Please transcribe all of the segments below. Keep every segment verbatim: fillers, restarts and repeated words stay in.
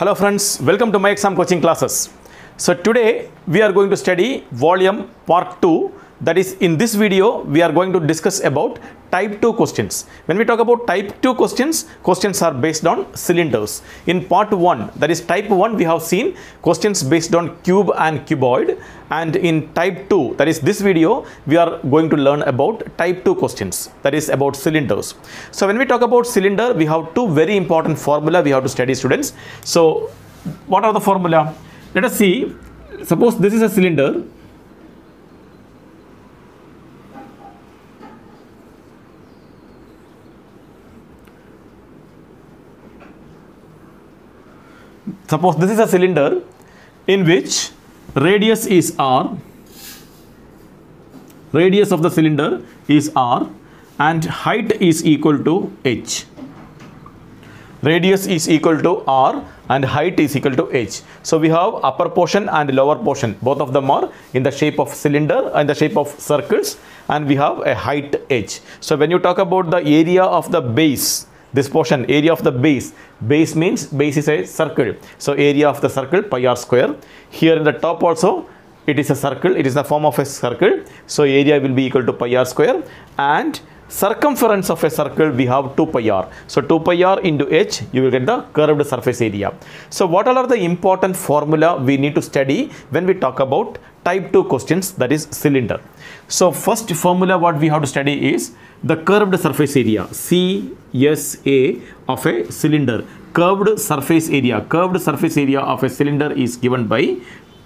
Hello friends, welcome to my exam coaching classes. So today we are going to study volume part two. That is, in this video we are going to discuss about type two questions. When we talk about type two questions, questions are based on cylinders. In part one, that is type one, we have seen questions based on cube and cuboid, and in type two, that is this video, we are going to learn about type two questions, that is about cylinders. So when we talk about cylinder, we have two very important formula we have to study, students. So what are the formula? Let us see. Suppose this is a cylinder. Suppose this is a cylinder in which radius is r, radius of the cylinder is r, and height is equal to h. Radius is equal to r and height is equal to h. So we have upper portion and lower portion. Both of them are in the shape of cylinder, in the shape of circles, and we have a height h. So when you talk about the area of the base, this portion, area of the base, base means base is a circle, so area of the circle pi r square. Here in the top also it is a circle, it is the form of a circle, so area will be equal to pi r square. And circumference of a circle we have two pi r, so two pi r into h, you will get the curved surface area. So what all are the important formula we need to study when we talk about type two questions, that is cylinder? So first formula what we have to study is the curved surface area, C S A of a cylinder. Curved surface area, curved surface area of a cylinder is given by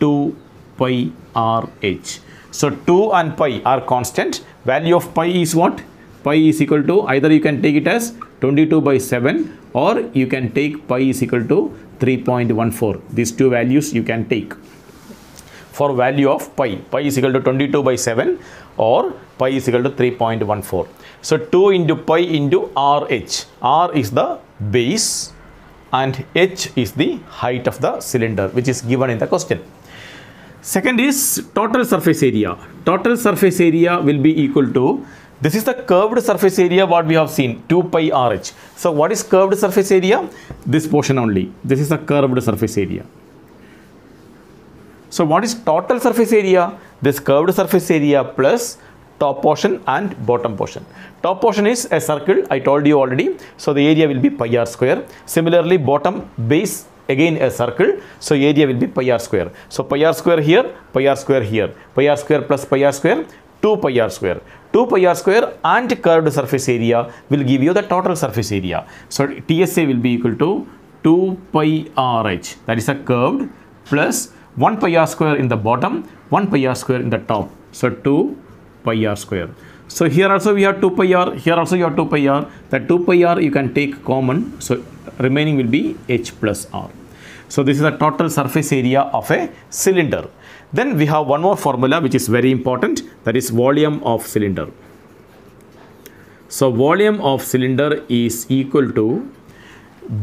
two pi r h. So two and pi are constant. Value of pi is what? Pi is equal to, either you can take it as twenty-two by seven, or you can take pi is equal to three point one four. These two values you can take for value of pi. Pi is equal to twenty-two by seven, or pi is equal to three point one four. So two into pi into R H. R is the base and h is the height of the cylinder, which is given in the question. Second is total surface area. Total surface area will be equal to, this is the curved surface area what we have seen, two pi r h. So what is curved surface area? This portion only. This is the curved surface area. So what is total surface area? This curved surface area plus top portion and bottom portion. Top portion is a circle, I told you already. So the area will be pi r square. Similarly, bottom base, again a circle, so area will be pi r square. So pi r square here, pi r square here, pi r square plus pi r square, two pi r square. two pi r square and curved surface area will give you the total surface area. So T S A will be equal to two pi r h, that is a curved, plus one pi r square in the bottom, one pi r square in the top, so two pi r square. So here also we have two pi r, here also you have two pi r. That two pi r you can take common, so remaining will be h plus r. So this is the total surface area of a cylinder. Then we have one more formula which is very important, that is volume of cylinder. So volume of cylinder is equal to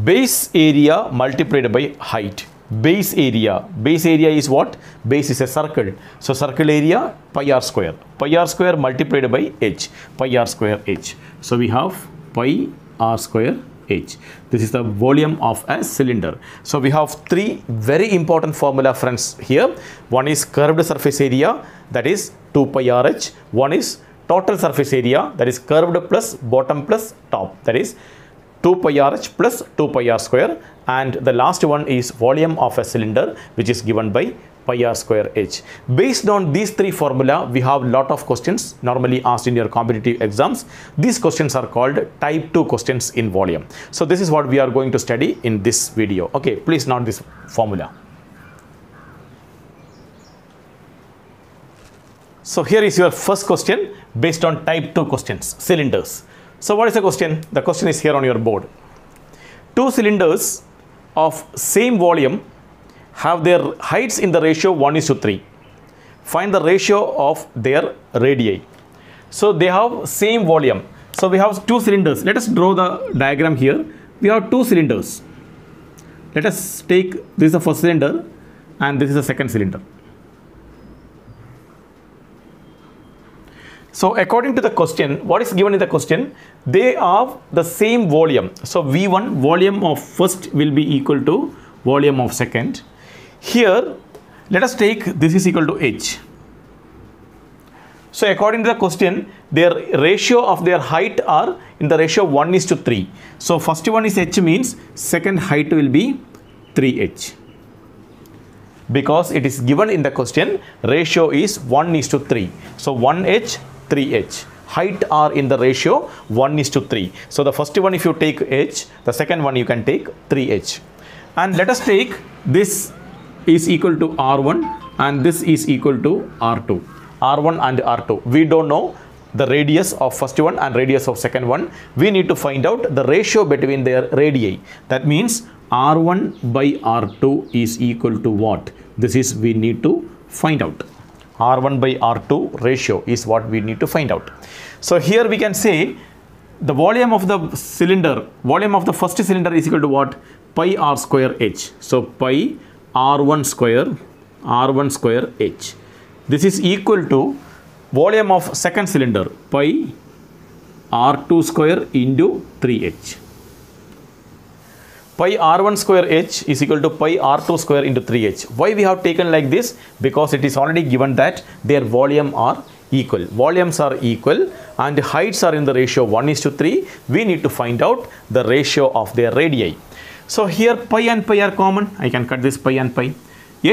base area multiplied by height. Base area, base area is what? Base is a circle, so circle area pi r square, pi r square multiplied by h, pi r square h. So we have pi r square h. This is the volume of a cylinder. So we have three very important formula, friends, here. One is curved surface area, that is two pi r h. One is total surface area, that is curved plus bottom plus top, that is two pi r h plus two pi r square. And the last one is volume of a cylinder, which is given by pi r square h. Based on these three formula, we have lot of questions normally asked in your competitive exams. These questions are called type two questions in volume. So this is what we are going to study in this video. Okay, please note this formula. So here is your first question based on type two questions, cylinders. So what is the question? The question is here on your board. Two cylinders of same volume have their heights in the ratio one is to three. Find the ratio of their radii. So they have same volume. So we have two cylinders. Let us draw the diagram here. We have two cylinders. Let us take, this is the first cylinder and this is the second cylinder. So according to the question, what is given in the question, they have the same volume. So V one, volume of first will be equal to volume of second. Here let us take this is equal to h. So according to the question, their ratio of their height are in the ratio one is to three. So first one is h means second height will be three h, because it is given in the question ratio is one is to three. So one h, three h, height are in the ratio one is to three. So the first one if you take h, the second one you can take three h. And let us take this is equal to r one and this is equal to r two. r one and r two, we don't know the radius of first one and radius of second one. We need to find out the ratio between their radii. That means r one by r two is equal to what? This is we need to find out. r one by r two ratio is what we need to find out. So here we can say the volume of the cylinder, volume of the first cylinder is equal to what? Pi r square h. So pi r one square, r one square h. This is equal to volume of second cylinder, pi r two square into three h. Pi r one square h is equal to pi r two square into three h. Why we have taken like this? Because it is already given that their volume are equal. Volumes are equal and heights are in the ratio one is to three. We need to find out the ratio of their radii. So here pi and pi are common. I can cut this pi and pi.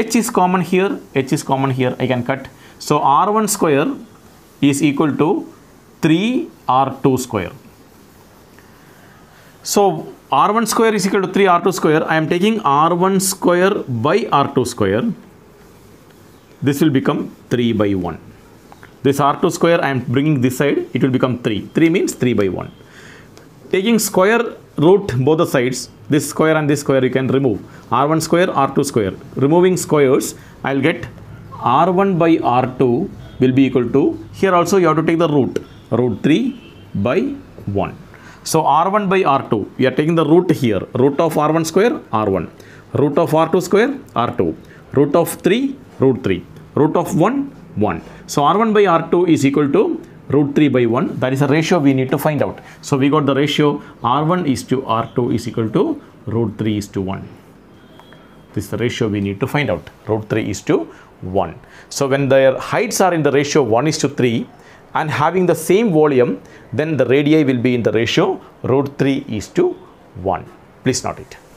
H is common here, h is common here, I can cut. So r one square is equal to three r two square. So r one square is equal to three r two square. I am taking r one square by r two square. This will become three by one. This r two square I am bringing this side, it will become three. three means three by one. Taking square root both the sides, this square and this square you can remove. r one square, r two square. Removing squares, I will get r one by r two will be equal to, here also you have to take the root, root three by one. So r one by r two, we are taking the root here, root of r one square, r one, root of r two square, r two, root of three, root three, root of one, one. So r one by r two is equal to root three by one, that is a ratio we need to find out. So we got the ratio r one is to r two is equal to root three is to one. This is the ratio we need to find out, root three is to one. So when their heights are in the ratio one is to three and having the same volume, then the radii will be in the ratio root three is to one. Please note it.